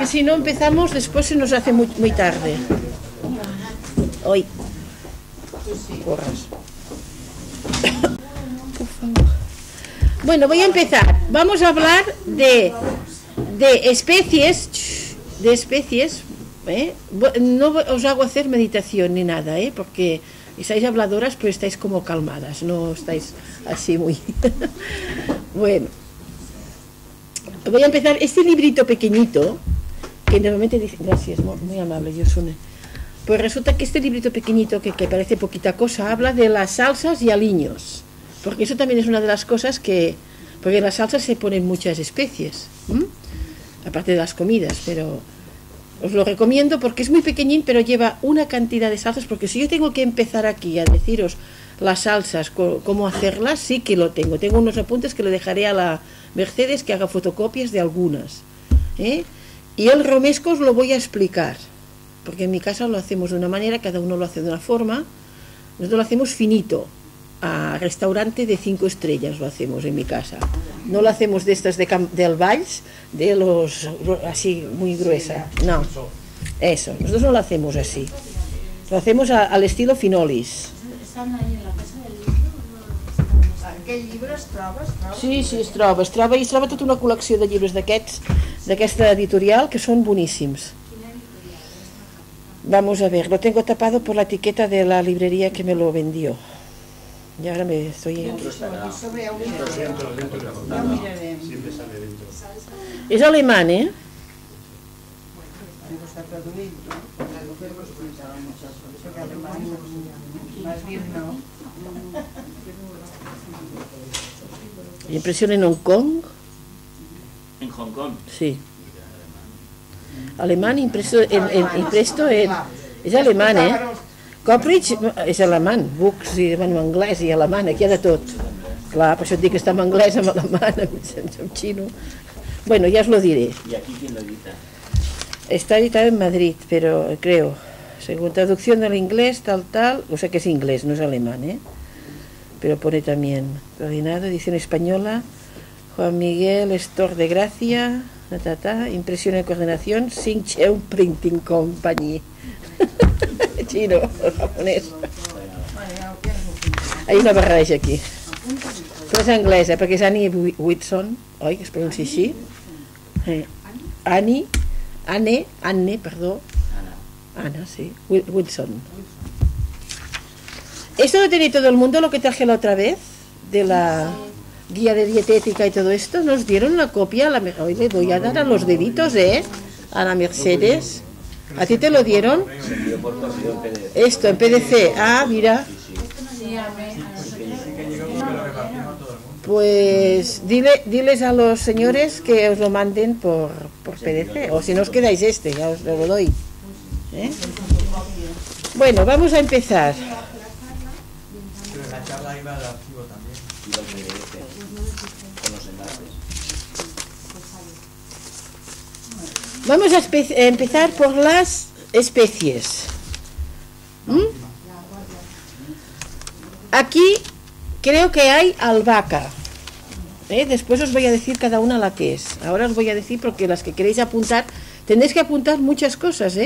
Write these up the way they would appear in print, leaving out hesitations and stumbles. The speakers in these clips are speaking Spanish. porque si no empezamos después se nos hace muy tarde. Hoy. Porras. Por favor. Bueno, voy a empezar. Vamos a hablar de especies. No os hago hacer meditación ni nada, porque estáis habladoras, pero estáis como calmadas, no estáis así muy... Bueno, voy a empezar este librito pequeñito, que normalmente dice... Gracias, muy amable, Yosune. Pues resulta que este librito pequeñito, que parece poquita cosa, habla de las salsas y aliños, porque eso también es una de las cosas que... Porque en las salsas se ponen muchas especies, aparte de las comidas, pero... Os lo recomiendo porque es muy pequeñín, pero lleva una cantidad de salsas, porque si yo tengo que empezar aquí a deciros las salsas, cómo hacerlas, sí que lo tengo. Tengo unos apuntes que le dejaré a la Mercedes que haga fotocopias de algunas. Y el romesco os lo voy a explicar, porque en mi casa lo hacemos de una manera, cada uno lo hace de una forma. Nosotros lo hacemos finito, a restaurante de 5 estrellas lo hacemos en mi casa. No lo hacemos de estas del Valls, de los así muy gruesa, no, eso, nosotros no lo hacemos así, lo hacemos al estilo Finolis. ¿Están ahí en la casa del libro? Aquell llibre es troba? Sí, sí, es troba, i es troba tota una col·lecció de llibres d'aquesta editorial que són boníssims. Vamos a ver, lo tengo tapado por la etiqueta de la librería que me lo vendió. Y ahora me estoy... Es alemán, Impresión en Hong Kong. ¿En Hong Kong? Sí. Alemán, impreso en... Es alemán, Copridge és alemán, books i en anglès i alemán, aquí hi ha de tot. Clar, per això et dic que està en anglès, en alemán, en xino... Bueno, ja us lo diré. I aquí qui l'edita? Està editada en Madrid, però, creo, según traducción del inglés, tal, o sea que es inglés, no es alemán, Pero pone también, coordinado, edición española, Juan Miguel Estor de Gracia, impresión y coordinación, Sincheu Printing Company. Chino, japonès. Hi ha una barreja aquí. Però és anglesa, perquè és Annie Wilson, oi, que es pronuncia així? Anne, sí, Wilson. Esto lo tiene todo el mundo, lo que traje la otra vez, de la guía de dietética y todo esto. Nos dieron una copia, hoy le voy a dar a los deditos, a la Mercedes. ¿A ti te lo dieron? Esto, en PDF. Ah, mira. Pues diles a los señores que os lo manden por PDF. O si no os quedáis este, ya os lo doy. Bueno, vamos a empezar. La charla iba al archivo también. Con los enlaces. Vamos a empezar por las especies. Aquí creo que hay albahaca. Después os voy a decir cada una la que es. Ahora os voy a decir porque las que queréis apuntar, tendréis que apuntar muchas cosas,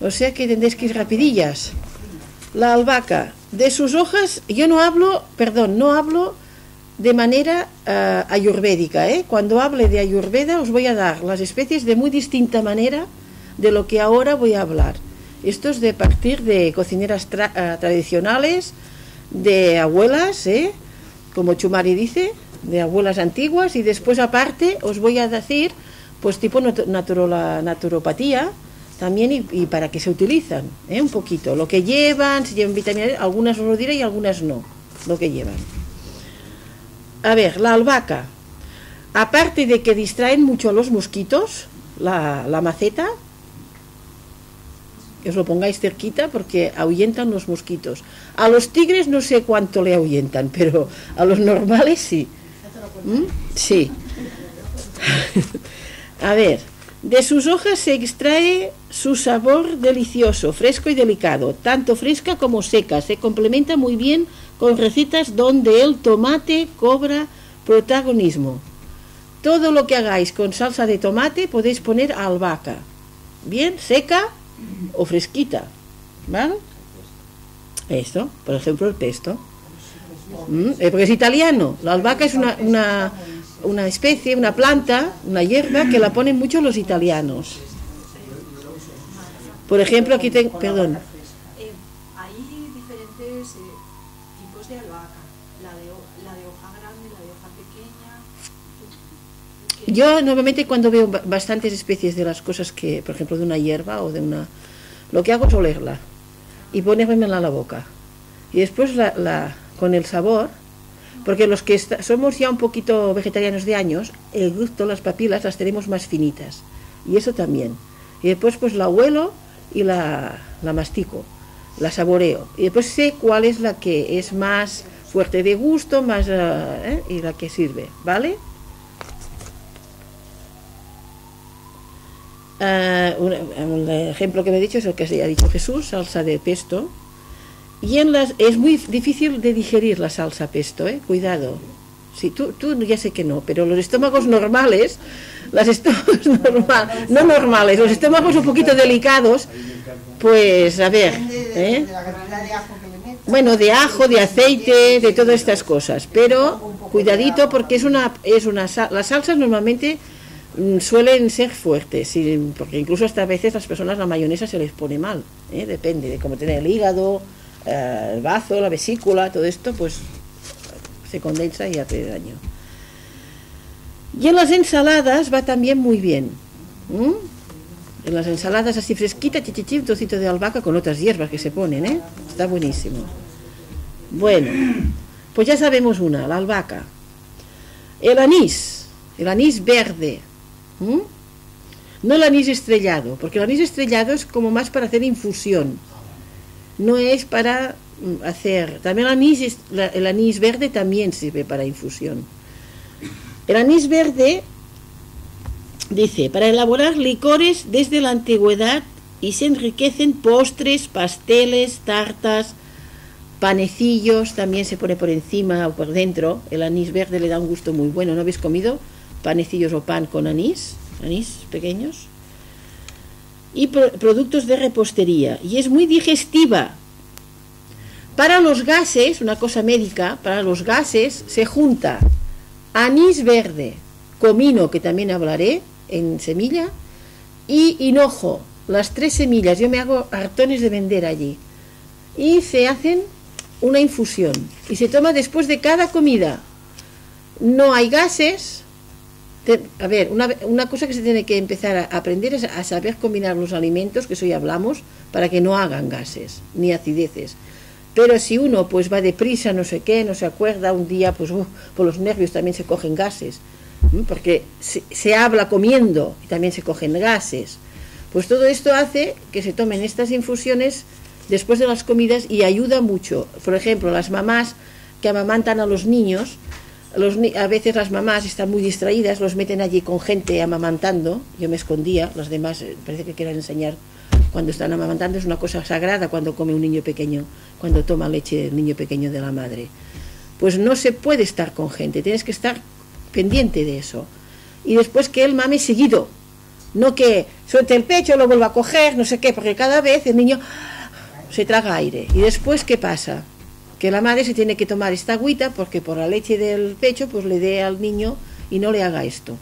O sea que tendréis que ir rapidillas. La albahaca, de sus hojas, yo no hablo, perdón, no hablo de manera ayurvédica. Cuando hable de ayurveda os voy a dar las especies de muy distinta manera de lo que ahora voy a hablar. Esto es de partir de cocineras tradicionales, de abuelas, como Chumari dice, de abuelas antiguas, y después aparte os voy a decir pues tipo naturopatía también y para qué se utilizan, un poquito, lo que llevan, si llevan vitaminas, algunas os lo diré y algunas no, lo que llevan. A ver, la albahaca, aparte de que distraen mucho a los mosquitos, la maceta, que os lo pongáis cerquita porque ahuyentan los mosquitos. A los tigres no sé cuánto le ahuyentan, pero a los normales sí. Sí. A ver, de sus hojas se extrae su sabor delicioso, fresco y delicado, tanto fresca como seca, se complementa muy bien con recetas donde el tomate cobra protagonismo. Todo lo que hagáis con salsa de tomate podéis poner albahaca, bien seca o fresquita, ¿vale? Esto, por ejemplo, el pesto. Porque es italiano. La albahaca es una especie, una planta, una hierba que la ponen mucho los italianos. Por ejemplo, aquí tengo... Perdón. Hay diferentes tipos de albahaca. La de hoja grande, la de hoja pequeña... Yo normalmente cuando veo bastantes especies de las cosas que... Por ejemplo, de una hierba o de una... Lo que hago es olerla y ponérmela en la boca. Y después con el sabor... Porque los que somos ya un poquito vegetarianos de años, el gusto, las papilas, las tenemos más finitas. Y eso también. Y después pues la huelo y la mastico, la saboreo. Y después sé cuál es la que es más fuerte de gusto, más y la que sirve, ¿vale? Un ejemplo que me he dicho es el que se ha dicho Jesús, salsa de pesto. Y es muy difícil de digerir la salsa pesto, ¿eh? Cuidado. Sí, tú ya sé que no, pero los estómagos normales, los estómagos un poquito delicados, pues a ver, ¿eh? Bueno, de ajo, de aceite, de todas estas cosas, pero cuidadito porque las salsas normalmente suelen ser fuertes, porque incluso hasta a veces las personas la mayonesa se les pone mal, ¿eh? Depende de cómo tener el hígado, el bazo, la vesícula, todo esto pues se condensa y hace daño. Y en las ensaladas va también muy bien. En las ensaladas así fresquita, un trocito de albahaca con otras hierbas que se ponen, ¿eh? Está buenísimo. Bueno, pues ya sabemos la albahaca. El anís verde. No el anís estrellado, porque el anís estrellado es como más para hacer infusión. No es para hacer... También el anís verde también sirve para infusión. El anís verde dice, para elaborar licores desde la antigüedad y se enriquecen postres, pasteles, tartas, panecillos, también se pone por encima o por dentro. El anís verde le da un gusto muy bueno. ¿No habéis comido panecillos o pan con anís? Anís pequeños. Y productos de repostería, y es muy digestiva. Para los gases, una cosa médica, para los gases se junta anís verde, comino, que también hablaré en semilla, y hinojo, las tres semillas. Yo me hago hartones de vender allí, y se hacen una infusión, y se toma después de cada comida. No hay gases. A ver, una cosa que se tiene que empezar a aprender es a saber combinar los alimentos, que eso ya hablamos, para que no hagan gases, ni acideces. Pero si uno pues va deprisa, no sé qué, no se acuerda, un día pues por los nervios también se cogen gases, porque se habla comiendo y también se cogen gases. Pues todo esto hace que se tomen estas infusiones después de las comidas y ayuda mucho. Por ejemplo, las mamás que amamantan a los niños, a veces las mamás están muy distraídas, los meten allí con gente amamantando. Yo me escondía, los demás parece que quieren enseñar cuando están amamantando. Es una cosa sagrada cuando come un niño pequeño, cuando toma leche el niño pequeño de la madre. Pues no se puede estar con gente, tienes que estar pendiente de eso. Y después que él mame seguido, no que suelte el pecho, lo vuelva a coger, no sé qué, porque cada vez el niño se traga aire. Y después, ¿qué pasa? Que la madre se tiene que tomar esta agüita porque por la leche del pecho pues le dé al niño y no le haga esto.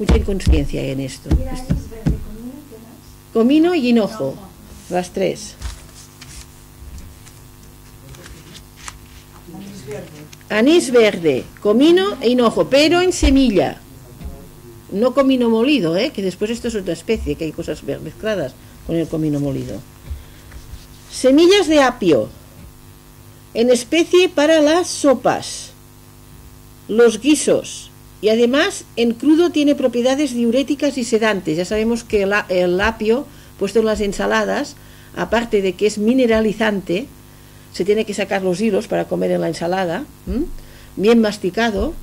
Mucha inconsciencia hay en esto. Comino y hinojo, las tres. Anís verde, comino e hinojo, pero en semilla. No comino molido, que después esto es otra especie, que hay cosas mezcladas con el comino molido. Semillas de apio. En especie para las sopas, los guisos, y además en crudo tiene propiedades diuréticas y sedantes. Ya sabemos que el apio puesto en las ensaladas, aparte de que es mineralizante, se tiene que sacar los hilos para comer en la ensalada, bien masticado.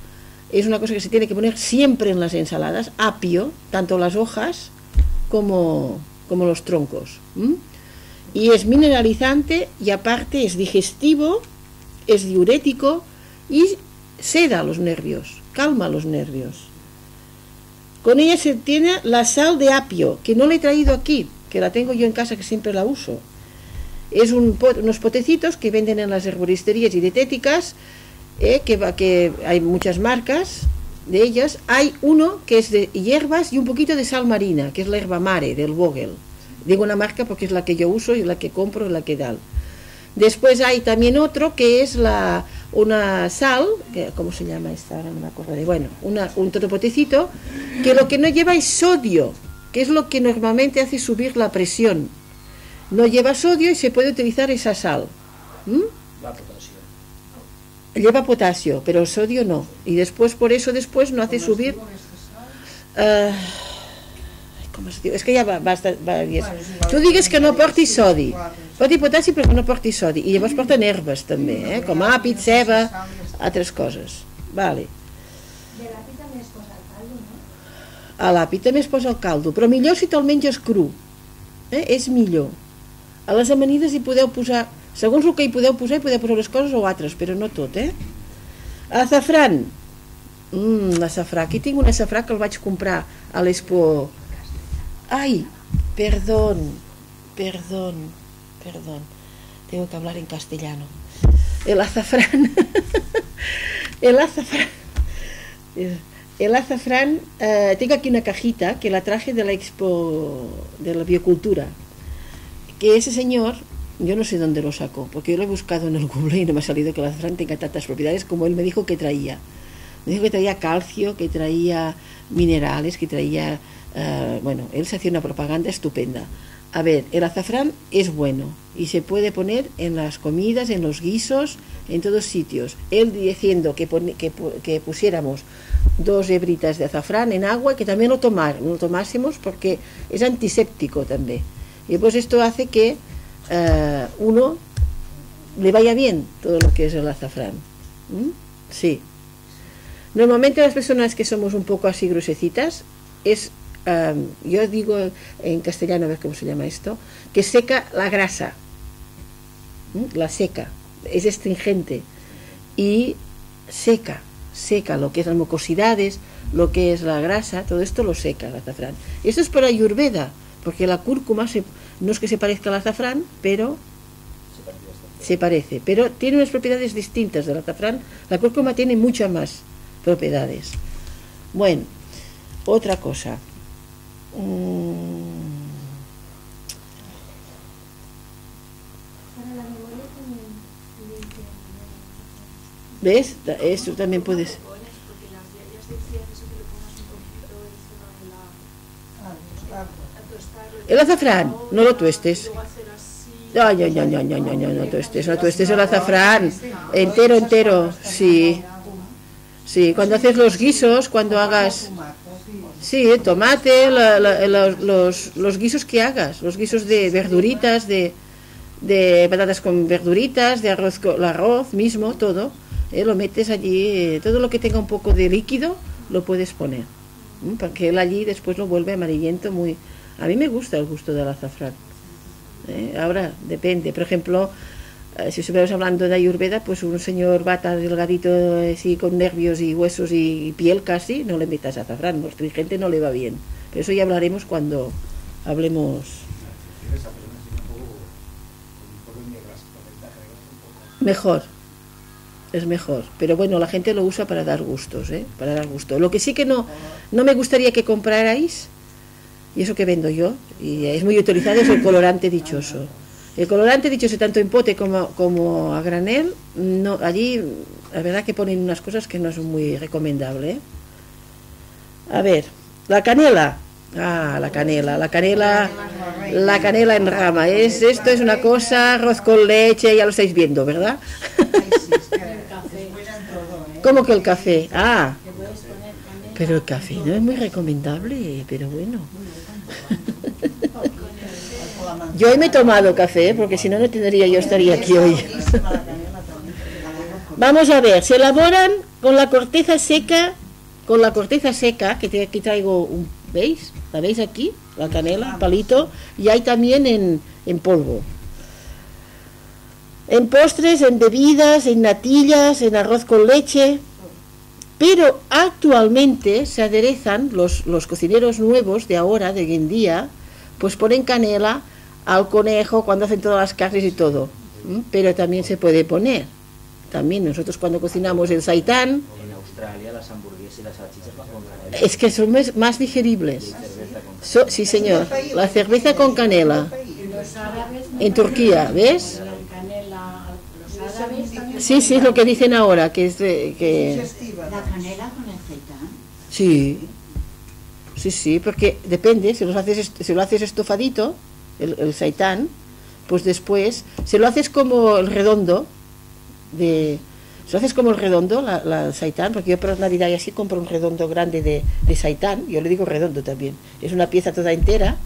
Es una cosa que se tiene que poner siempre en las ensaladas, apio, tanto las hojas como los troncos. Y es mineralizante y aparte es digestivo, es diurético y seda los nervios. calma los nervios. Con ella se tiene la sal de apio, que no la he traído aquí, que la tengo yo en casa, que siempre la uso. Es unos potecitos que venden en las herboristerías y dietéticas, que hay muchas marcas de ellas. Hay uno que es de hierbas y un poquito de sal marina, que es la Herba Mare, del Vogel. Digo una marca porque es la que yo uso y la que compro y la que da. Después hay también otro que es una sal, que, ¿cómo se llama esta? Ahora no me acordaré. Bueno, un potecito, que lo que no lleva es sodio, que es lo que normalmente hace subir la presión. No lleva sodio y se puede utilizar esa sal. Lleva potasio. Lleva potasio, pero sodio no. Y después, por eso después no hace subir... Es que ja basta diverses. Tu digues que no porti sodi, porti potassi però no porti sodi, i llavors porten herbes també, com àpid, ceba, altres coses. Vale. I a l'àpid també es posa el caldo, no? A l'àpid també es posa el caldo, però millor si te'l menges cru, és millor. A les amanides hi podeu posar, segons el que hi podeu posar les coses o altres, però no tot, eh? Azafran, l'azafrà, aquí tinc un azafrà que el vaig comprar a l'Expo... Ay, perdón, tengo que hablar en castellano. El azafrán, tengo aquí una cajita que la traje de la Expo de la Biocultura, que ese señor, yo no sé dónde lo sacó, porque yo lo he buscado en el Google y no me ha salido que el azafrán tenga tantas propiedades como él me dijo que traía. Me dijo que traía calcio, que traía minerales, que traía... bueno, él se hacía una propaganda estupenda. A ver, el azafrán es bueno y se puede poner en las comidas, en los guisos, en todos sitios. Él diciendo que pusiéramos 2 hebritas de azafrán en agua, que también lo tomásemos porque es antiséptico también. Y pues esto hace que uno le vaya bien todo lo que es el azafrán. Sí. Normalmente las personas que somos un poco así gruesecitas es... yo digo en castellano, a ver cómo se llama esto, que seca la grasa, la seca, es astringente y seca lo que es las mucosidades, lo que es la grasa, todo esto lo seca el azafrán. Esto es para ayurveda, porque la cúrcuma no es que se parezca al azafrán, pero se parece, pero tiene unas propiedades distintas del azafrán. La cúrcuma tiene muchas más propiedades. Bueno, otra cosa. ¿Ves? Esto también puedes. El azafrán, no lo tuestes. No tuestes el azafrán entero, sí. Sí, cuando haces los guisos, cuando hagas... Sí, tomate, los guisos que hagas, los guisos de verduritas, de patatas con verduritas, de arroz, el arroz mismo, todo, lo metes allí, todo lo que tenga un poco de líquido lo puedes poner, porque él allí después lo vuelve amarillento muy... A mí me gusta el gusto del azafrán, ahora depende, por ejemplo, si estuviéramos hablando de ayurveda, pues un señor bata delgadito, así con nervios y huesos y piel casi, no le metas azafrán, nuestra gente no le va bien. Pero eso ya hablaremos cuando hablemos. Mejor, es mejor. Pero bueno, la gente lo usa para dar gustos, para dar gusto. Lo que sí que no me gustaría que comprarais, y eso que vendo yo, y es muy utilizado, es el colorante dichoso. El colorante, dicho sea tanto en pote como a granel, no, allí la verdad que ponen unas cosas que no son muy recomendables. A ver, la canela. Ah, la canela en rama. Esto es una cosa, arroz con leche, ya lo estáis viendo, ¿verdad? ¿Cómo que el café? Ah, pero el café no es muy recomendable, pero bueno. Yo hoy me he tomado café, porque si no, no tendría, yo estaría aquí hoy. Vamos a ver, se elaboran con la corteza seca, que aquí traigo, ¿veis? ¿La veis aquí? La canela, palito, y hay también en polvo. En postres, en bebidas, en natillas, en arroz con leche, Pero actualmente se aderezan los cocineros nuevos de ahora, de hoy en día, pues ponen canela al conejo cuando hacen todas las carnes y todo. Pero también se puede poner. También nosotros cuando cocinamos el seitán... En Australia las hamburguesas y las salchichas van con canela. Es que son más digeribles. Sí, señor. La cerveza con canela. En Turquía, ¿ves? Sí, sí, es lo que dicen ahora, que es que... ¿La canela con el seitán? Sí, sí, sí, porque depende, si lo haces estofadito, el seitán, pues después, si lo haces como el redondo, la seitán, porque yo por Navidad y así compro un redondo grande de seitán, yo le digo redondo también, es una pieza toda entera,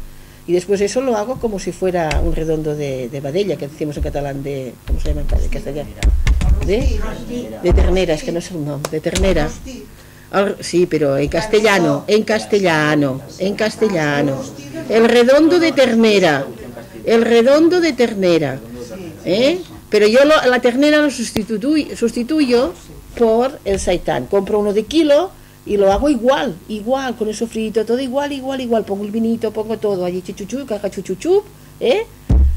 y después eso lo hago como si fuera un redondo de vadella, que decimos en catalán de... ¿Cómo se llama en castellano? De ternera, es que no sé el nombre, de ternera. Sí, pero en castellano. El redondo de ternera. ¿Eh? Pero yo la ternera lo sustituyo por el seitán. Compro uno de kilo y lo hago igual, con el sofrito, todo igual. Pongo el vinito, pongo todo allí, caja chuchuchup, ¿eh?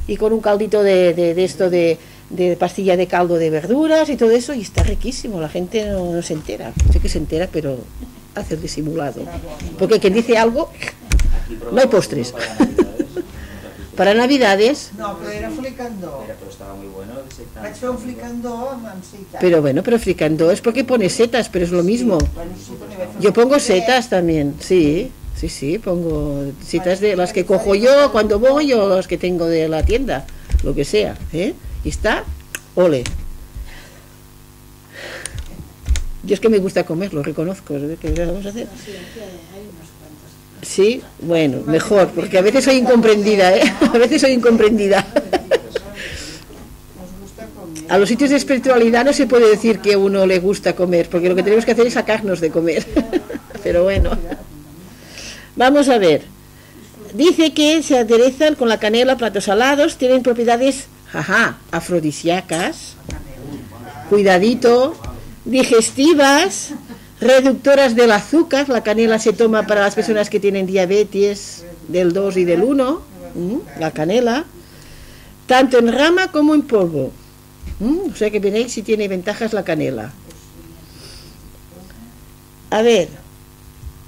Y con un caldito de pastilla de caldo de verduras y todo eso, y está riquísimo. La gente no se entera, sé que se entera, pero hace el disimulado. Porque quien dice algo, no hay postres. Para Navidades. No, pero era fricandó. Pero estaba muy bueno. Vaig fer un fricandó amb setas. Pero fricandó es porque pone setas, pero es lo mismo. Yo pongo setas también, sí, pongo setas de las que cojo yo cuando voy o las que tengo de la tienda, lo que sea, ¿eh? Y está, ole. Yo es que me gusta comer, lo reconozco, ¿qué vamos a hacer? Sí, bueno, mejor, porque a veces soy incomprendida, ¿eh? A veces soy incomprendida. A los sitios de espiritualidad no se puede decir que a uno le gusta comer, porque lo que tenemos que hacer es sacarnos de comer. Pero bueno, vamos a ver. Dice que se aderezan con la canela, platos salados, tienen propiedades, afrodisíacas, cuidadito, digestivas... Reductoras del azúcar, la canela se toma para las personas que tienen diabetes del 2 y del 1, la canela, tanto en rama como en polvo. O sea que veréis si tiene ventajas la canela. A ver,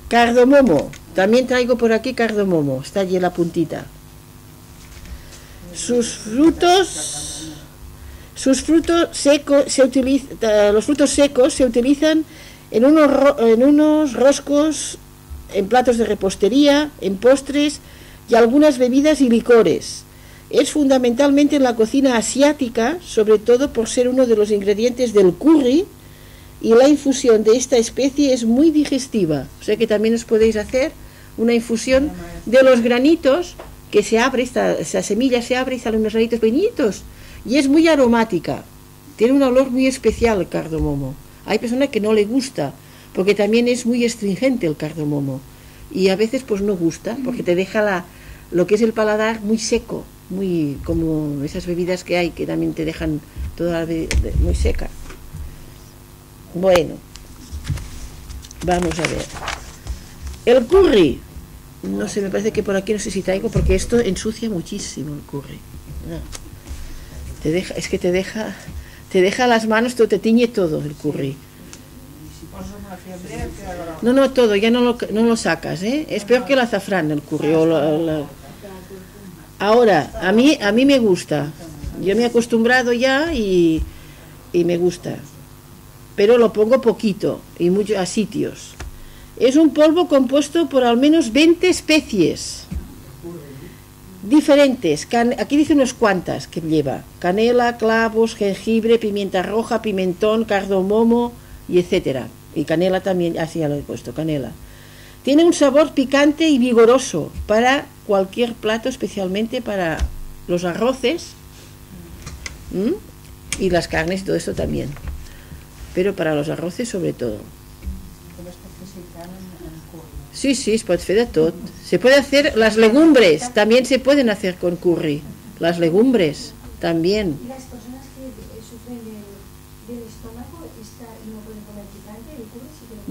cardamomo, también traigo por aquí cardamomo, está allí en la puntita. Los frutos secos se utilizan en unos roscos, en platos de repostería, en postres y algunas bebidas y licores. Es fundamentalmente en la cocina asiática, sobre todo por ser uno de los ingredientes del curry, y la infusión de esta especie es muy digestiva. O sea que también os podéis hacer una infusión de los granitos, que se abre, esta semilla se abre y salen unos granitos pequeñitos, y es muy aromática, tiene un olor muy especial el cardamomo. Hay personas que no le gusta, porque también es muy astringente el cardamomo. Y a veces pues no gusta, porque te deja lo que es el paladar muy seco, muy como esas bebidas que hay, que también te dejan toda la bebida muy seca. Bueno, vamos a ver. El curry. No sé, me parece que por aquí no sé si traigo, porque esto ensucia muchísimo el curry. No. Te deja las manos, te tiñe todo el curry. No, todo, ya no lo sacas, ¿eh? Es peor que el azafrán, el curry. Ahora, a mí me gusta. Yo me he acostumbrado ya y me gusta. Pero lo pongo poquito y mucho a sitios. Es un polvo compuesto por al menos 20 especies diferentes. Aquí dice unas cuantas que lleva: canela, clavos, jengibre, pimienta roja, pimentón, cardamomo y etcétera. Y canela también, así ya lo he puesto, canela. Tiene un sabor picante y vigoroso para cualquier plato, especialmente para los arroces y las carnes y todo eso también. Pero para los arroces sobre todo. Sí, es pot fer de tot. Se puede hacer las legumbres, también se pueden hacer con curry. Las legumbres, también. ¿Y las personas que sufren del estómago no pueden comer picante?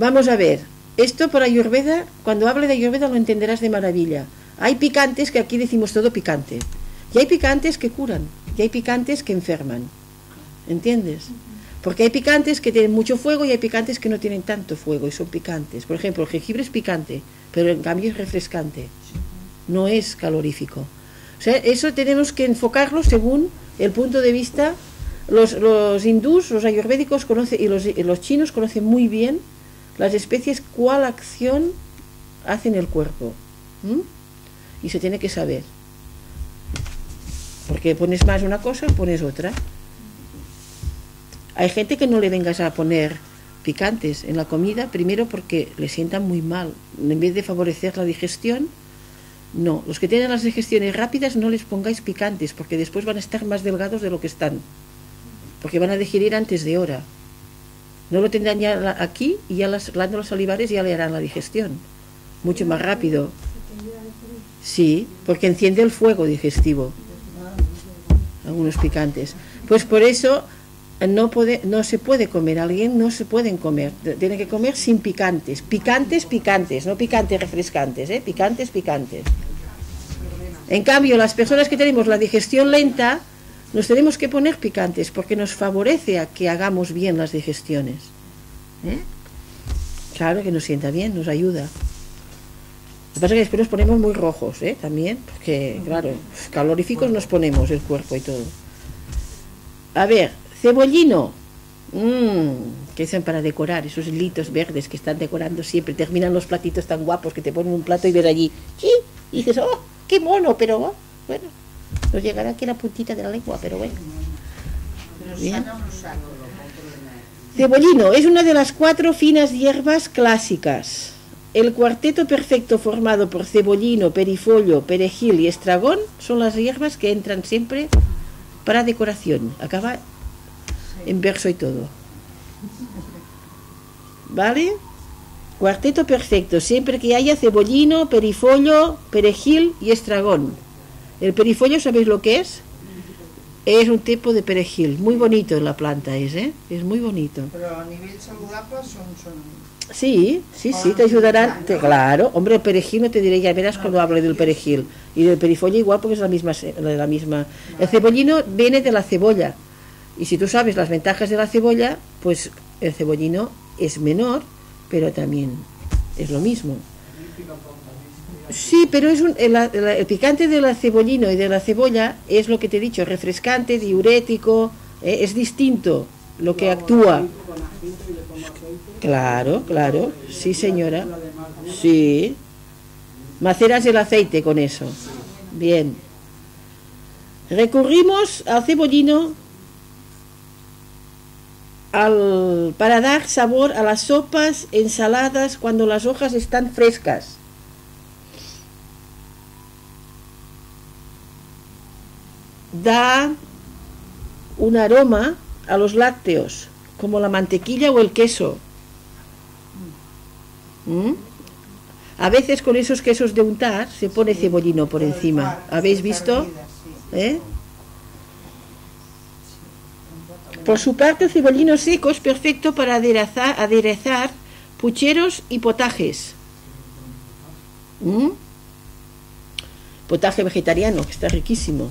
Vamos a ver, esto por ayurveda, cuando hable de ayurveda lo entenderás de maravilla. Hay picantes que aquí decimos todo picante. Y hay picantes que curan, y hay picantes que enferman. ¿Entiendes? Porque hay picantes que tienen mucho fuego y hay picantes que no tienen tanto fuego y son picantes. Por ejemplo, el jengibre es picante, pero en cambio es refrescante. No es calorífico. O sea, eso tenemos que enfocarlo según el punto de vista. Los hindús, los ayurvédicos conocen, y los chinos conocen muy bien las especies, cuál acción hacen el cuerpo. Y se tiene que saber. Porque pones más una cosa, pones otra. Hay gente que no le vengas a poner picantes en la comida, primero porque le sientan muy mal. En vez de favorecer la digestión, no. Los que tienen las digestiones rápidas no les pongáis picantes, porque después van a estar más delgados de lo que están. Porque van a digerir antes de hora. No lo tendrán ya aquí y ya las glándulas salivares ya le harán la digestión. Mucho más rápido. Sí, porque enciende el fuego digestivo. Algunos picantes. Pues por eso no se puede comer, alguien no se pueden comer, tiene que comer sin picantes, no picantes refrescantes, picantes. En cambio, las personas que tenemos la digestión lenta, nos tenemos que poner picantes porque nos favorece a que hagamos bien las digestiones. Claro que nos sienta bien, nos ayuda. Lo que pasa es que después nos ponemos muy rojos, también, porque, claro, caloríficos nos ponemos el cuerpo y todo. A ver, cebollino. Que son para decorar, esos hilitos verdes que están decorando siempre. Terminan los platitos tan guapos que te ponen un plato y ves allí. ¿Sí? Y dices, oh, qué mono, pero bueno, nos llegará aquí la puntita de la lengua, pero bueno. ¿Bien? Cebollino es una de las 4 finas hierbas clásicas. El cuarteto perfecto formado por cebollino, perifollo, perejil y estragón son las hierbas que entran siempre para decoración. Acaba en verso y todo. ¿Vale? Cuarteto perfecto, siempre que haya cebollino, perifollo, perejil y estragón. El perifollo, ¿sabéis lo que es? Es un tipo de perejil, muy bonito en la planta es, Es muy bonito. Pero a nivel saludable son... Sí, te ayudarán, claro. Hombre, el perejil no te diré, ya verás cuando hable del perejil. Y del perifollo igual, porque es la misma. El cebollino viene de la cebolla. Y si tú sabes las ventajas de la cebolla, pues el cebollino es menor, pero también es lo mismo. Sí, pero es el picante del cebollino y de la cebolla es lo que te he dicho, refrescante, diurético, es distinto lo que actúa. Claro, sí señora, sí, maceras el aceite con eso, bien. Recurrimos al cebollino para dar sabor a las sopas, ensaladas, cuando las hojas están frescas. Da un aroma a los lácteos, como la mantequilla o el queso. A veces con esos quesos de untar se pone cebollino por encima. ¿Habéis visto? Por su parte, el cebollino seco es perfecto para aderezar pucheros y potajes. Potaje vegetariano, que está riquísimo.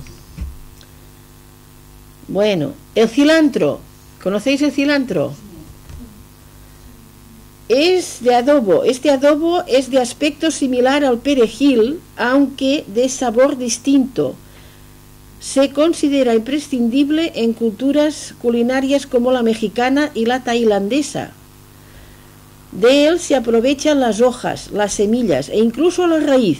Bueno, el cilantro. ¿Conocéis el cilantro? Es de adobo. Este adobo es de aspecto similar al perejil, aunque de sabor distinto. Se considera imprescindible en culturas culinarias como la mexicana y la tailandesa. De él se aprovechan las hojas, las semillas e incluso la raíz.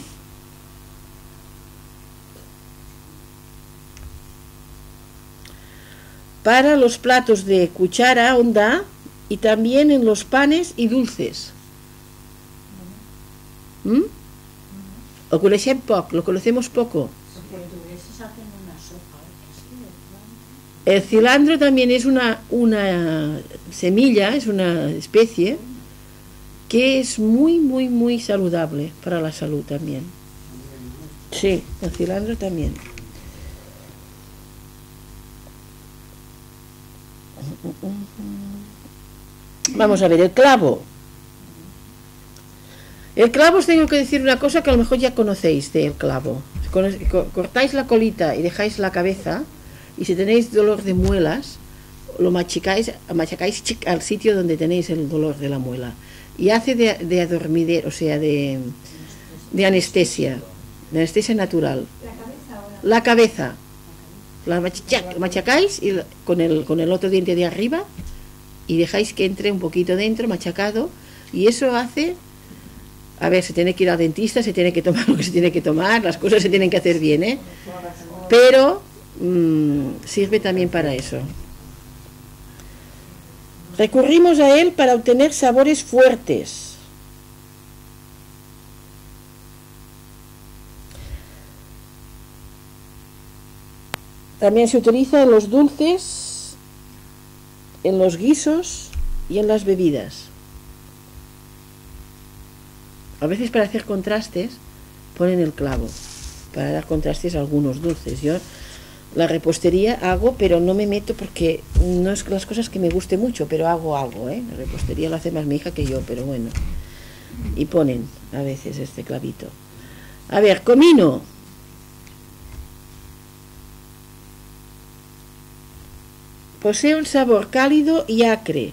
Para los platos de cuchara honda y también en los panes y dulces. ¿Lo conocéis poco? ¿Lo conocemos poco? El cilantro también es una semilla, es una especie que es muy, muy, muy saludable para la salud también. Sí, el cilantro también. Vamos a ver, el clavo. El clavo os tengo que decir una cosa que a lo mejor ya conocéis del clavo. Cortáis la colita y dejáis la cabeza, y si tenéis dolor de muelas, lo machacáis al sitio donde tenéis el dolor de la muela. Y hace de adormidero, o sea, de anestesia. De anestesia natural. La cabeza. La machacáis y con el otro diente de arriba y dejáis que entre un poquito dentro, machacado, y eso hace... A ver, se tiene que ir al dentista, se tiene que tomar lo que se tiene que tomar, las cosas se tienen que hacer bien, ¿eh? Pero sirve también para eso. Recurrimos a él para obtener sabores fuertes. También se utiliza en los dulces, en los guisos y en las bebidas. A veces para hacer contrastes ponen el clavo, para dar contrastes a algunos dulces. Yo la repostería hago, pero no me meto porque no es las cosas que me guste mucho, pero hago algo, ¿eh? La repostería la hace más mi hija que yo, pero bueno. Y ponen a veces este clavito. A ver, comino. Posee un sabor cálido y acre,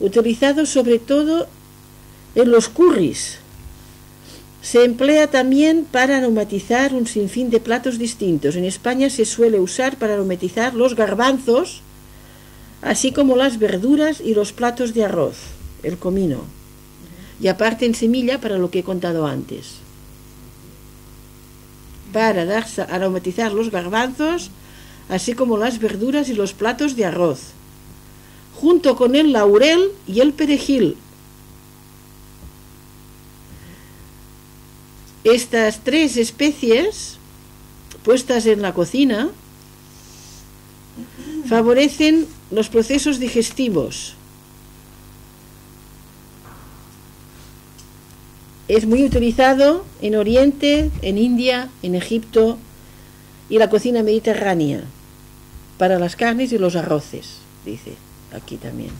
utilizado sobre todo en los curris. Se emplea también para aromatizar un sinfín de platos distintos. En España se suele usar para aromatizar los garbanzos, así como las verduras y los platos de arroz, el comino. Y aparte en semilla, para lo que he contado antes. Para aromatizar los garbanzos, así como las verduras y los platos de arroz. Junto con el laurel y el perejil. Estas tres especies, puestas en la cocina, favorecen los procesos digestivos. Es muy utilizado en Oriente, en India, en Egipto y la cocina mediterránea, para las carnes y los arroces, dice aquí también.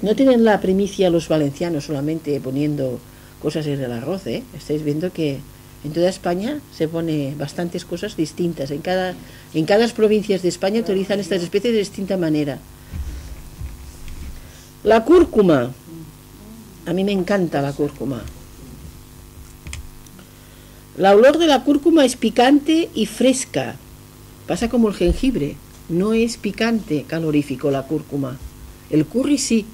No tienen la primicia los valencianos solamente poniendo cosas en el arroz, ¿eh? Estáis viendo que en toda España se pone bastantes cosas distintas. En cada provincia de España utilizan estas especies de distinta manera. La cúrcuma. A mí me encanta la cúrcuma. El olor de la cúrcuma es picante y fresca. Pasa como el jengibre. No es picante calorífico la cúrcuma. El curry sí.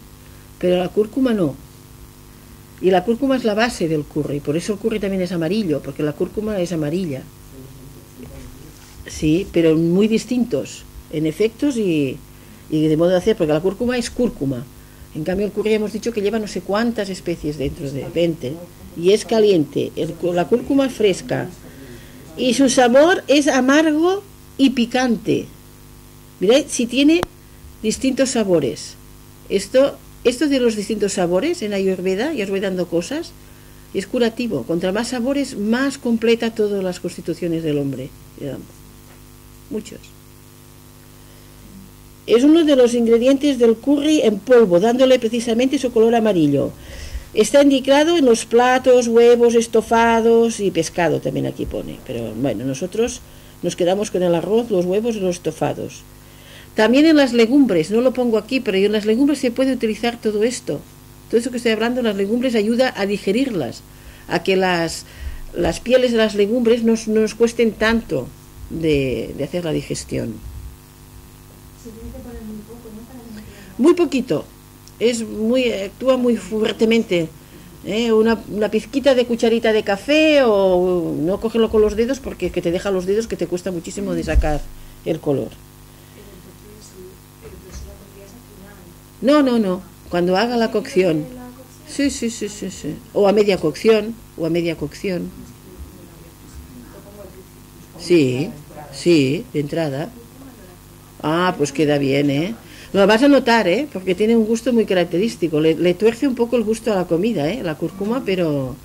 Pero la cúrcuma no. Y la cúrcuma es la base del curry. Por eso el curry también es amarillo, porque la cúrcuma es amarilla. Sí, pero muy distintos en efectos y de modo de hacer, porque la cúrcuma es cúrcuma. En cambio el curry hemos dicho que lleva no sé cuántas especies dentro de 20. Y es caliente. La cúrcuma es fresca. Y su sabor es amargo y picante. Mirad si tiene distintos sabores. Esto de los distintos sabores en Ayurveda, y os voy dando cosas, es curativo. Contra más sabores, más completa todas las constituciones del hombre. Digamos. Muchos. Es uno de los ingredientes del curry en polvo, dándole precisamente su color amarillo. Está indicado en los platos, huevos, estofados y pescado también aquí pone. Pero bueno, nosotros nos quedamos con el arroz, los huevos y los estofados. También en las legumbres, no lo pongo aquí, pero en las legumbres se puede utilizar todo esto. Todo eso que estoy hablando, las legumbres ayuda a digerirlas, a que las pieles de las legumbres no nos cuesten tanto de hacer la digestión. Se tiene que poner muy poco, ¿no? Para muy poquito, actúa muy fuertemente. Una pizquita de cucharita de café, o no cógelo con los dedos, porque es que te deja los dedos que te cuesta muchísimo de sacar el color. No, cuando haga la cocción. Sí. O a media cocción. Sí, de entrada. Ah, pues queda bien, ¿eh? Lo vas a notar, ¿eh? Porque tiene un gusto muy característico. Le tuerce un poco el gusto a la comida, ¿eh? La cúrcuma, pero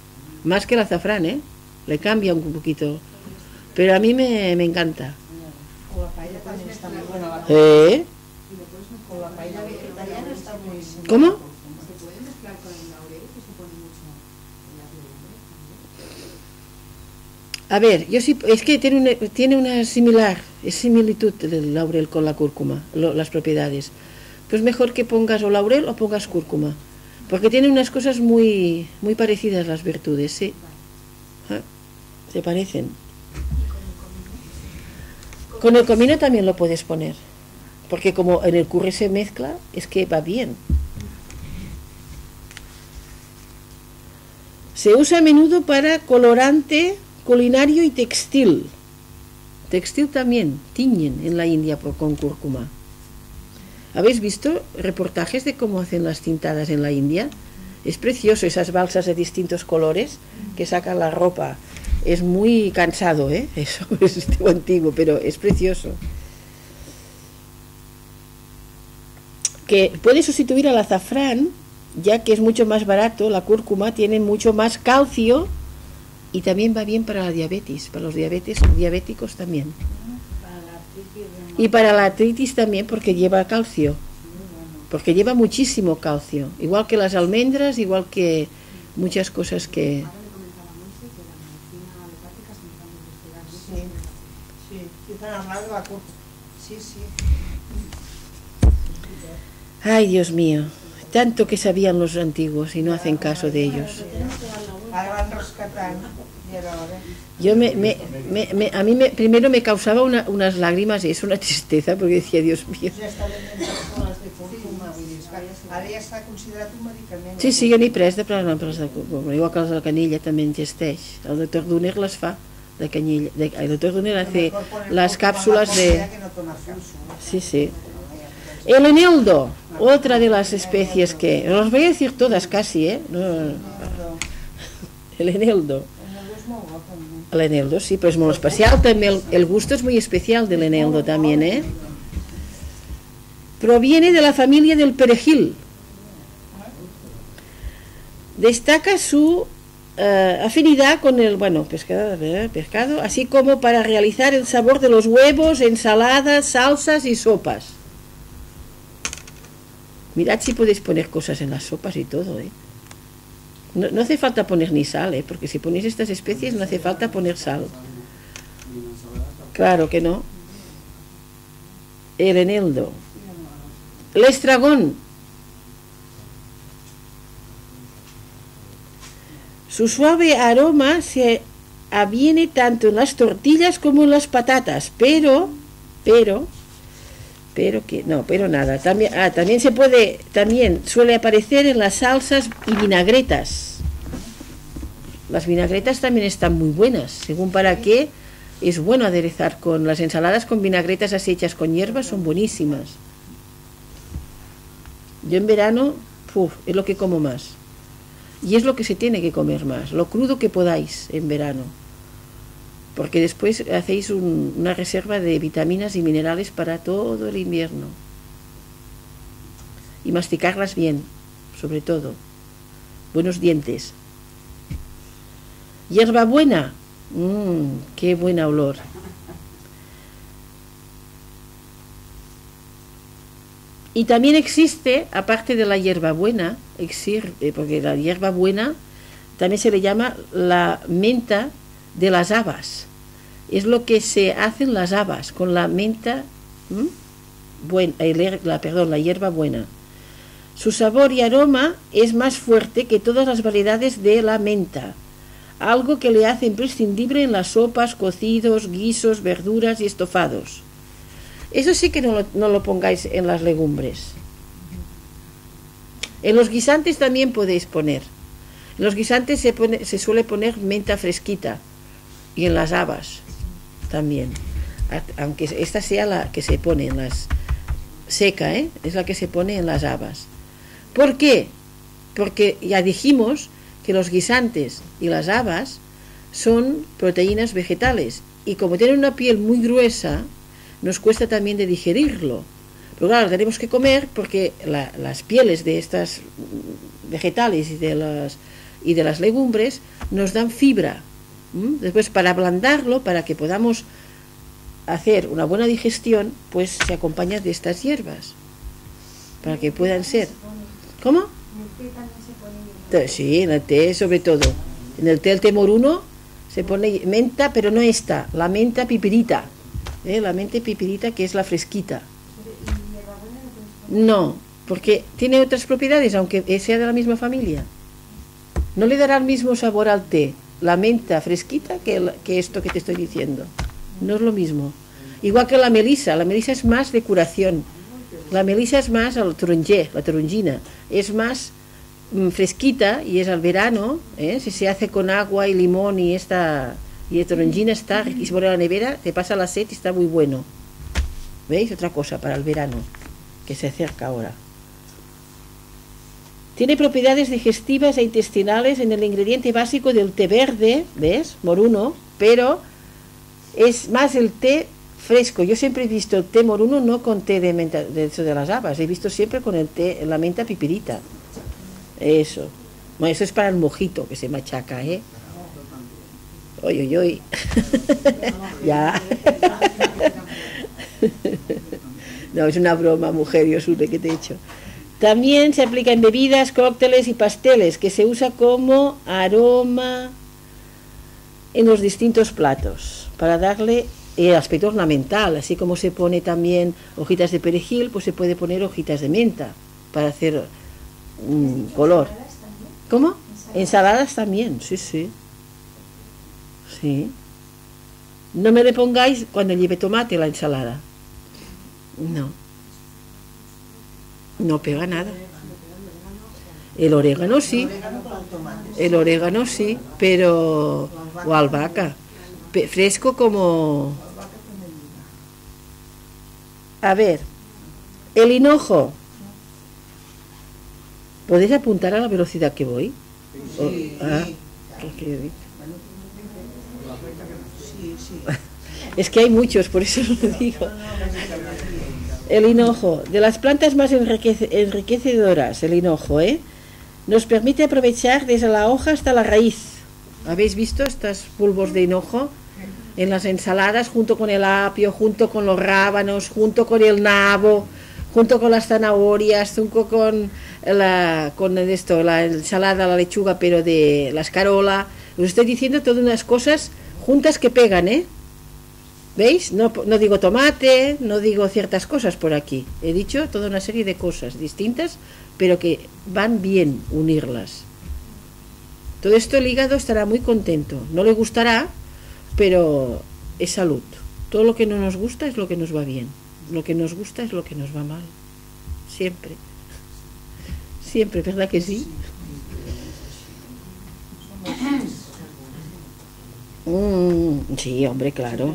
más que el azafrán, ¿eh? Le cambia un poquito. Pero a mí me encanta. ¿Eh? ¿Cómo? laurel, que se pone mucho en la piel, ¿no? A ver, yo sí, es que tiene una similitud del laurel con la cúrcuma, las propiedades. Pues mejor que pongas o laurel o pongas cúrcuma, porque tiene unas cosas muy, muy parecidas las virtudes, sí. ¿Ah? Se parecen. Con el comino también lo puedes poner, porque como en el curry se mezcla, es que va bien. Se usa a menudo para colorante culinario y textil. Textil también, tiñen en la India con cúrcuma. ¿Habéis visto reportajes de cómo hacen las tintadas en la India? Es precioso, esas balsas de distintos colores que sacan la ropa. Es muy cansado, ¿eh? Eso es estilo antiguo, pero es precioso. Que puede sustituir al azafrán, ya que es mucho más barato. La cúrcuma tiene mucho más calcio y también va bien para la diabetes, para los diabéticos también. Y para la artritis también, porque lleva calcio, porque lleva muchísimo calcio, igual que las almendras, igual que muchas cosas que... Ay, Dios mío, tanto que sabían los antiguos y no hacen caso de ellos. Yo a mí primero me causaba unas lágrimas y es una tristeza porque decía, Dios mío. Sí, sí, jo n'he pres de plantes de cúrcuma, igual que la canilla també existeix. El doctor Duner les fa de canilla. El doctor Duner hace las cápsulas de... Sí, sí. El eneldo, otra de las especies que... Os voy a decir todas casi, ¿eh? El eneldo. El eneldo, sí, pero es muy especial también. El gusto es muy especial del eneldo también, ¿eh? Proviene de la familia del perejil. Destaca su afinidad con el pescado, así como para realizar el sabor de los huevos, ensaladas, salsas y sopas. Mirad si podéis poner cosas en las sopas y todo, ¿eh? No hace falta poner ni sal, ¿eh? Porque si ponéis estas especies no hace falta poner sal. Claro que no. El eneldo. El estragón. Su suave aroma se aviene tanto en las tortillas como en las patatas, También suele aparecer en las salsas y vinagretas. Las vinagretas también están muy buenas, según para qué. Es bueno aderezar con las ensaladas con vinagretas así hechas con hierbas, son buenísimas. Yo en verano, es lo que como más. Y es lo que se tiene que comer más, lo crudo que podáis en verano. Porque después hacéis una reserva de vitaminas y minerales para todo el invierno. Y masticarlas bien, sobre todo. Buenos dientes. Hierbabuena. ¡Qué buen olor! Y también existe, aparte de la hierbabuena, porque la hierbabuena también se le llama la menta de las habas. Es lo que se hacen las habas con la menta, la hierba buena. Su sabor y aroma es más fuerte que todas las variedades de la menta, algo que le hace imprescindible en las sopas, cocidos, guisos, verduras y estofados. Eso sí que no lo pongáis en las legumbres. En los guisantes también podéis poner. En los guisantes se suele poner menta fresquita y en las habas también, aunque esta sea la que se pone en las seca, ¿eh? Es la que se pone en las habas. ¿Por qué? Porque ya dijimos que los guisantes y las habas son proteínas vegetales y como tienen una piel muy gruesa nos cuesta también de digerirlo, pero claro, tenemos que comer porque las pieles de estas vegetales y de las legumbres nos dan fibra. Después, para ablandarlo, para que podamos hacer una buena digestión, pues se acompaña de estas hierbas para que puedan ser. ¿Cómo? Sí, en el té sobre todo. En el té, el temor uno, se pone menta, pero no esta, la menta piperita. La menta piperita, que es la fresquita. No, porque tiene otras propiedades, aunque sea de la misma familia. No le dará el mismo sabor al té, la menta fresquita, que esto que te estoy diciendo. No es lo mismo. Igual que la melisa es más de curación. La melisa es más al toronjé, la toronjina. Es más fresquita y es al verano, si se hace con agua y limón y esta y toronjina está, y se pone a la nevera, te pasa la sed y está muy bueno. ¿Veis? Otra cosa para el verano, que se acerca ahora. Tiene propiedades digestivas e intestinales en el ingrediente básico del té verde, ¿ves? Moruno, pero es más el té fresco. Yo siempre he visto el té moruno no con té de menta, de eso de las habas, he visto siempre con el té, la menta piperita. Eso. Bueno, eso es para el mojito que se machaca, ¿eh? Oy, oy, oy. Ya. No, es una broma, mujer, yo supe que te he hecho. También se aplica en bebidas, cócteles y pasteles, que se usa como aroma en los distintos platos, para darle el aspecto ornamental. Así como se pone también hojitas de perejil, pues se puede poner hojitas de menta, para hacer color. ¿Ensaladas también? ¿Cómo? Ensaladas también, sí, sí. Sí. No me le pongáis cuando lleve tomate la ensalada. No. No pega nada. El orégano sí. El orégano sí, pero... o albahaca. Fresco como... A ver. El hinojo. ¿Podéis apuntar a la velocidad que voy? Sí. Es que hay muchos, por eso lo digo. El hinojo, de las plantas más enriquecedoras, el hinojo, nos permite aprovechar desde la hoja hasta la raíz. ¿Habéis visto estos bulbos de hinojo? En las ensaladas, junto con el apio, junto con los rábanos, junto con el nabo, junto con las zanahorias, junto con la ensalada, la lechuga, pero de la escarola. Os estoy diciendo todas unas cosas juntas que pegan, ¿Veis? No digo tomate, no digo ciertas cosas por aquí. He dicho toda una serie de cosas distintas, pero que van bien unirlas. Todo esto el hígado estará muy contento. No le gustará, pero es salud. Todo lo que no nos gusta es lo que nos va bien. Lo que nos gusta es lo que nos va mal. Siempre. Siempre, ¿verdad que sí? Sí, hombre, claro.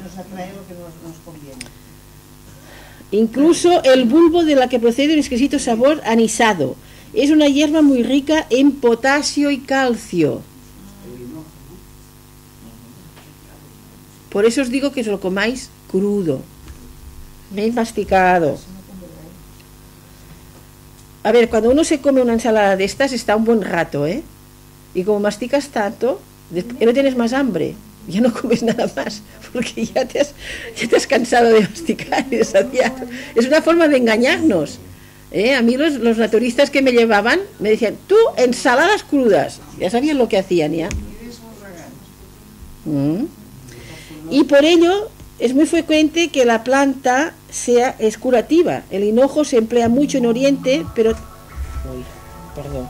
Incluso el bulbo de la que procede un exquisito sabor anisado. Es una hierba muy rica en potasio y calcio. Por eso os digo que os lo comáis crudo. Bien masticado. A ver, cuando uno se come una ensalada de estas está un buen rato, y como masticas tanto, no tienes más hambre, ya no comes nada más, porque ya te has cansado de masticar y de saciar. Es una forma de engañarnos. A mí los naturistas que me llevaban me decían, tú, ensaladas crudas. Ya sabían lo que hacían ya. Y por ello... Es muy frecuente que la planta sea curativa. El hinojo se emplea mucho en Oriente, pero... Uy, perdón.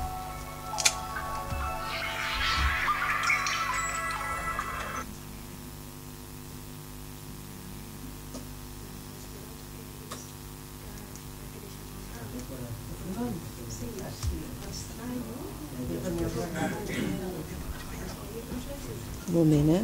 Un momento,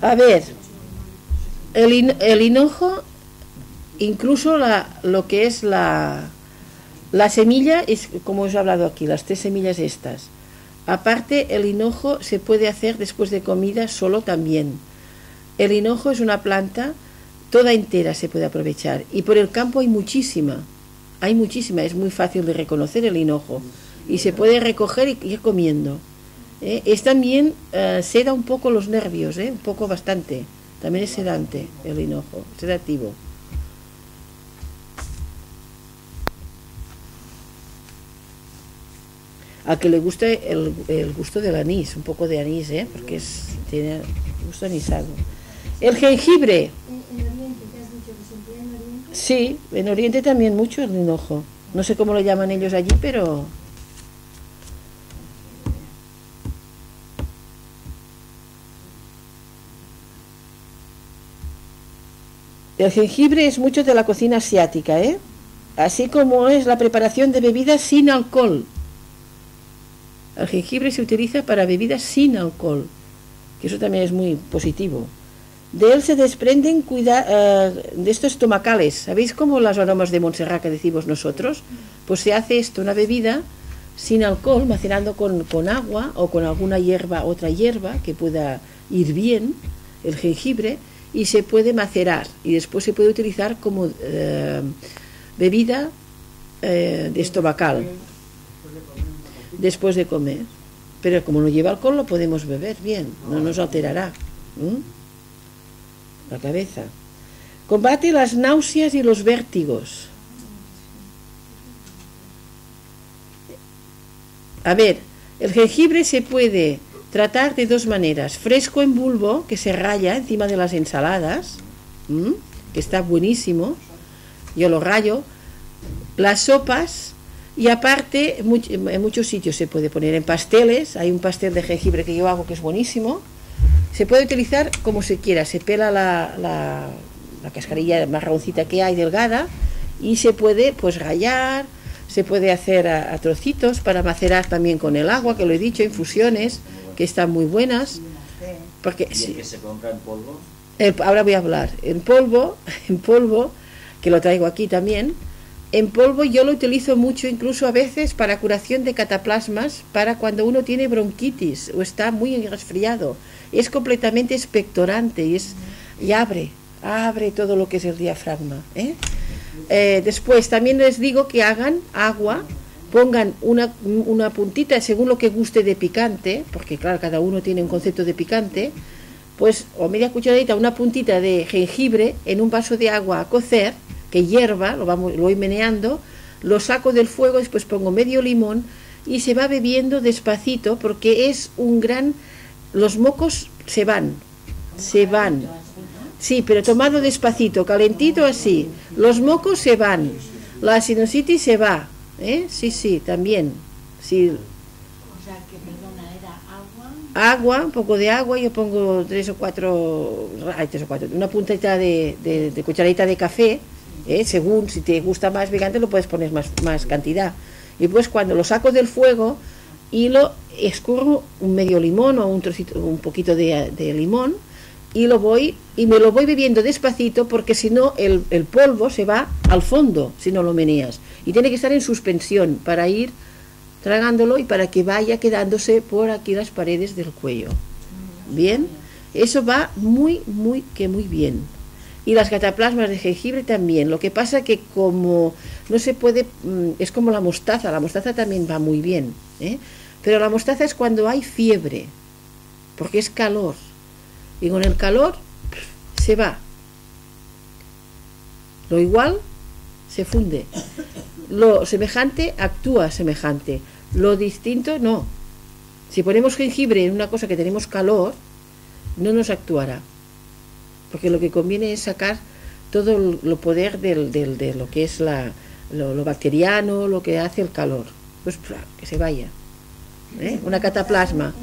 A ver, el hinojo, incluso lo que es la semilla, es como os he hablado aquí, las tres semillas estas. Aparte, el hinojo se puede hacer después de comida solo también. El hinojo es una planta toda entera, se puede aprovechar, y por el campo hay muchísima, es muy fácil de reconocer el hinojo y se puede recoger y ir comiendo. Es también, seda un poco los nervios, un poco bastante. También es sedante el hinojo, sedativo. Al que le gusta el gusto del anís, un poco de anís, porque es, tiene gusto anisado. El jengibre. En Oriente te has dicho que se emplea en Oriente. Sí, en Oriente también mucho el hinojo. No sé cómo lo llaman ellos allí, pero... El jengibre es mucho de la cocina asiática, así como es la preparación de bebidas sin alcohol. El jengibre se utiliza para bebidas sin alcohol, que eso también es muy positivo. De él se desprenden de estos estomacales. ¿Sabéis cómo las aromas de Montserrat que decimos nosotros? Pues se hace esto, una bebida sin alcohol, macerando con agua o con alguna hierba, otra hierba que pueda ir bien, el jengibre, y se puede macerar y después se puede utilizar como bebida de estomacal después de comer, pero como no lleva alcohol lo podemos beber bien, no nos alterará la cabeza. Combate las náuseas y los vértigos. A ver, el jengibre se puede tratar de dos maneras: fresco en bulbo, que se raya encima de las ensaladas, que está buenísimo, yo lo rayo, las sopas, y aparte en muchos sitios se puede poner en pasteles. Hay un pastel de jengibre que yo hago que es buenísimo. Se puede utilizar como se quiera, se pela la cascarilla marroncita que hay, delgada, y se puede pues rallar, se puede hacer a trocitos para macerar también con el agua, que lo he dicho, infusiones que están muy buenas. Porque, ¿y el que se compra en polvo? Ahora voy a hablar. En polvo, que lo traigo aquí también, en polvo yo lo utilizo mucho, incluso a veces para curación de cataplasmas, para cuando uno tiene bronquitis o está muy resfriado. Es completamente expectorante y abre todo lo que es el diafragma. Después también les digo que hagan agua. Pongan una puntita, según lo que guste de picante, porque claro, cada uno tiene un concepto de picante, pues o media cucharadita, una puntita de jengibre en un vaso de agua a cocer, que hierva, lo voy meneando, lo saco del fuego, después pongo medio limón y se va bebiendo despacito, porque es un gran... los mocos se van, sí, pero tomado despacito, calentito así, los mocos se van, la sinusitis se va. Sí, también. Sí. O sea, que perdona, era agua. Agua, un poco de agua, yo pongo tres o cuatro, una puntita de cucharadita de café, según si te gusta más picante lo puedes poner más cantidad. Y pues cuando lo saco del fuego y lo escurro un medio limón o un trocito, un poquito de limón, y me lo voy bebiendo despacito, porque si no el polvo se va al fondo si no lo meneas, y tiene que estar en suspensión para ir tragándolo y para que vaya quedándose por aquí las paredes del cuello. Bien, eso va muy bien. Y las cataplasmas de jengibre también. Lo que pasa que como no se puede, es como la mostaza también va muy bien, pero la mostaza es cuando hay fiebre, porque es calor. Y con el calor se va. Lo igual se funde. Lo semejante actúa semejante. Lo distinto no. Si ponemos jengibre en una cosa que tenemos calor, no nos actuará. Porque lo que conviene es sacar todo el poder de lo que es lo bacteriano, lo que hace el calor. Pues que se vaya. Una cataplasma.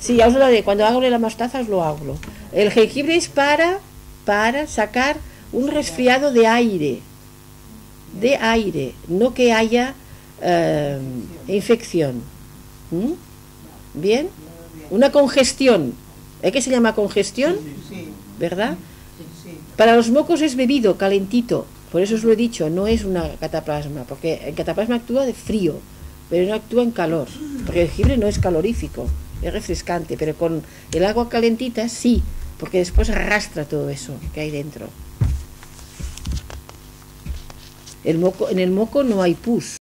Sí, ya os lo haré. Cuando hago la mostaza os lo hago. El jengibre es para sacar un resfriado de aire, no que haya infección. ¿Bien? Una congestión. ¿Qué se llama congestión? ¿Verdad? Para los mocos es bebido, calentito. Por eso os lo he dicho, no es una cataplasma, porque el cataplasma actúa de frío, pero no actúa en calor, porque el jengibre no es calorífico. Es refrescante, pero con el agua calentita sí, porque después arrastra todo eso que hay dentro. En el moco no hay pus,